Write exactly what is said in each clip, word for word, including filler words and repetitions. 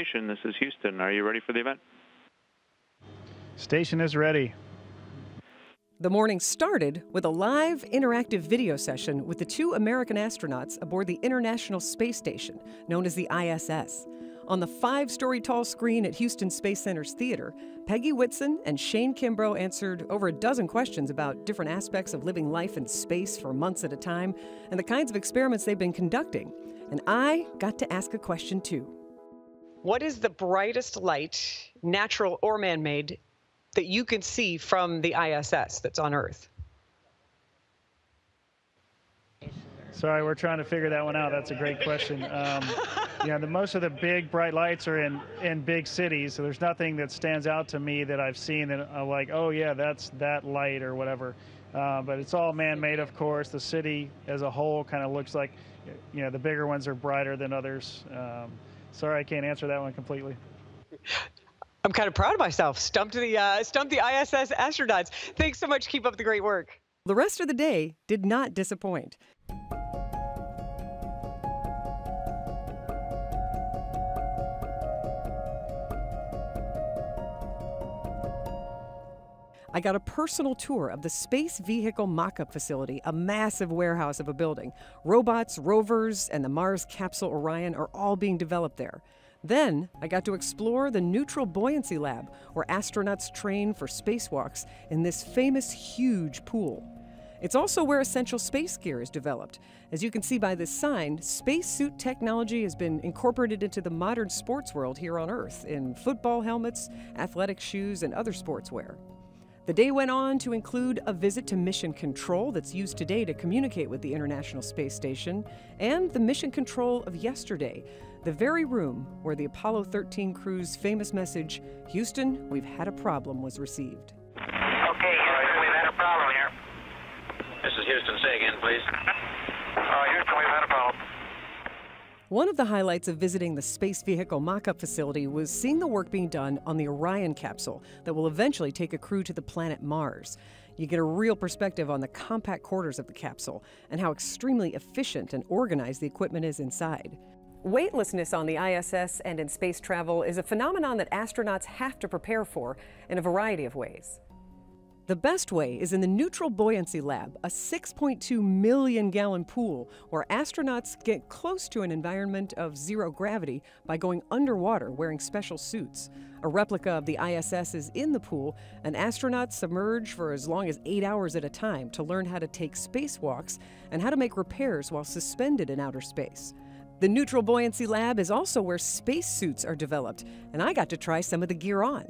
Station. This is Houston. Are you ready for the event? Station is ready. The morning started with a live interactive video session with the two American astronauts aboard the International Space Station, known as the I S S. On the five-story tall screen at Houston Space Center's theater, Peggy Whitson and Shane Kimbrough answered over a dozen questions about different aspects of living life in space for months at a time and the kinds of experiments they've been conducting. And I got to ask a question too. What is the brightest light, natural or man-made, that you could see from the I S S that's on Earth? Sorry, we're trying to figure that one out. That's a great question. Um, yeah, the most of the big bright lights are in in big cities, so there's nothing that stands out to me that I've seen that I'm like, oh yeah, that's that light or whatever. Uh, but it's all man-made, of course. The city as a whole kind of looks like, you know, the bigger ones are brighter than others. Um, sorry, I can't answer that one completely. I'm kind of proud of myself. Stumped the, uh, stumped the I S S astronauts. Thanks so much. Keep up the great work. The rest of the day did not disappoint. I got a personal tour of the Space Vehicle Mockup Facility, a massive warehouse of a building. Robots, rovers, and the Mars capsule Orion are all being developed there. Then I got to explore the Neutral Buoyancy Lab, where astronauts train for spacewalks in this famous huge pool. It's also where essential space gear is developed. As you can see by this sign, spacesuit technology has been incorporated into the modern sports world here on Earth in football helmets, athletic shoes, and other sportswear. The day went on to include a visit to Mission Control that's used today to communicate with the International Space Station, and the Mission Control of yesterday, the very room where the Apollo thirteen crew's famous message, "Houston, we've had a problem," was received. Okay, Houston, we've had a problem here. This is Houston. Say again, please. Uh, Houston, we've had a problem. One of the highlights of visiting the Space Vehicle Mockup Facility was seeing the work being done on the Orion capsule that will eventually take a crew to the planet Mars. You get a real perspective on the compact quarters of the capsule and how extremely efficient and organized the equipment is inside. Weightlessness on the I S S and in space travel is a phenomenon that astronauts have to prepare for in a variety of ways. The best way is in the Neutral Buoyancy Lab, a six point two million gallon pool where astronauts get close to an environment of zero gravity by going underwater wearing special suits. A replica of the I S S is in the pool, and astronauts submerge for as long as eight hours at a time to learn how to take spacewalks and how to make repairs while suspended in outer space. The Neutral Buoyancy Lab is also where spacesuits are developed, and I got to try some of the gear on.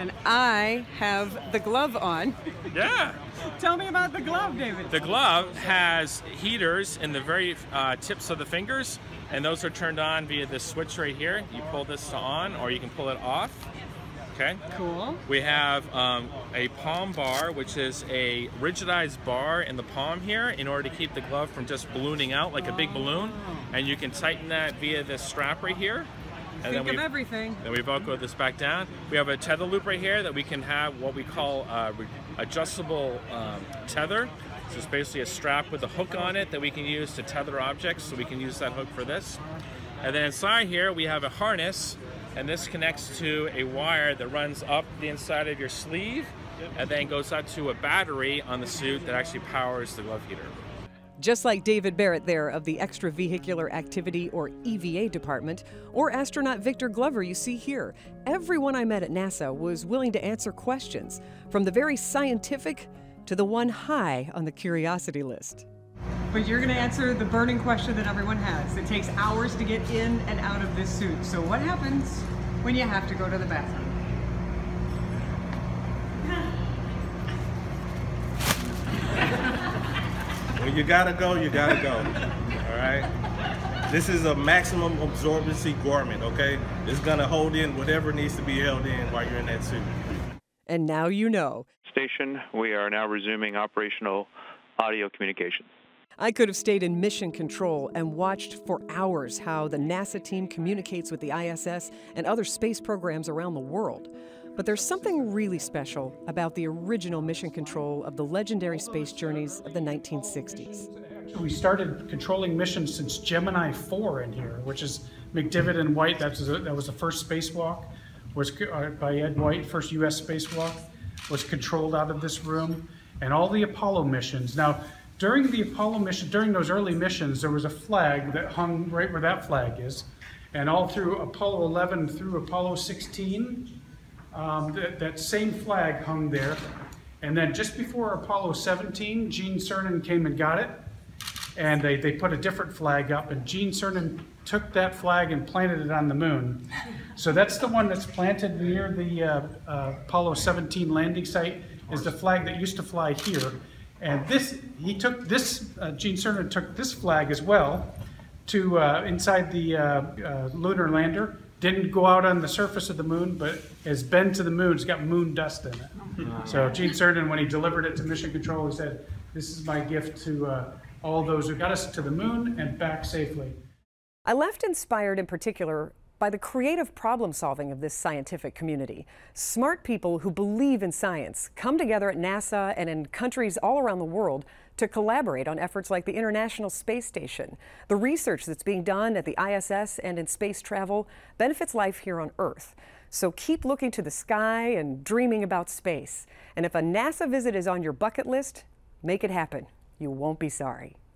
And I have the glove on. Yeah. Tell me about the glove, David. The glove has heaters in the very uh, tips of the fingers, and those are turned on via this switch right here. You pull this on, or you can pull it off. Okay. Cool. We have um, a palm bar, which is a rigidized bar in the palm here in order to keep the glove from just ballooning out like oh. a big balloon. And you can tighten that via this strap right here. And Think then of everything. Then we velcro this back down. We have a tether loop right here that we can have what we call uh, adjustable um, tether. So it's basically a strap with a hook on it that we can use to tether objects. So we can use that hook for this. And then inside here we have a harness, and this connects to a wire that runs up the inside of your sleeve and then goes out to a battery on the suit that actually powers the glove heater. Just like David Barrett there of the Extravehicular Activity, or E V A, department, or astronaut Victor Glover you see here, everyone I met at NASA was willing to answer questions, from the very scientific to the one high on the curiosity list. But you're going to answer the burning question that everyone has. It takes hours to get in and out of this suit. So what happens when you have to go to the bathroom? You gotta go, you gotta go, all right? This is a maximum absorbency garment, okay? It's gonna hold in whatever needs to be held in while you're in that suit. And now you know. Station, we are now resuming operational audio communication. I could have stayed in Mission Control and watched for hours how the NASA team communicates with the I S S and other space programs around the world. But there's something really special about the original Mission Control of the legendary space journeys of the nineteen sixties. We started controlling missions since Gemini four in here, which is McDivitt and White, that was, a, that was the first spacewalk, was uh, by Ed White, first U S spacewalk, was controlled out of this room, and all the Apollo missions. Now, during the Apollo mission, during those early missions, there was a flag that hung right where that flag is, and all through Apollo eleven through Apollo sixteen, um, th that same flag hung there. And then just before Apollo seventeen, Gene Cernan came and got it, and they, they put a different flag up, and Gene Cernan took that flag and planted it on the moon. So that's the one that's planted near the uh, uh, Apollo seventeen landing site, is the flag that used to fly here. And this, he took this, uh, Gene Cernan took this flag as well to uh, inside the uh, uh, lunar lander. Didn't go out on the surface of the moon, but has been to the moon. It's got moon dust in it. So Gene Cernan, when he delivered it to Mission Control, he said, "This is my gift to uh, all those who got us to the moon and back safely." I left inspired in particular by the creative problem solving of this scientific community. Smart people who believe in science come together at NASA and in countries all around the world to collaborate on efforts like the International Space Station. The research that's being done at the I S S and in space travel benefits life here on Earth. So keep looking to the sky and dreaming about space. And if a NASA visit is on your bucket list, make it happen. You won't be sorry.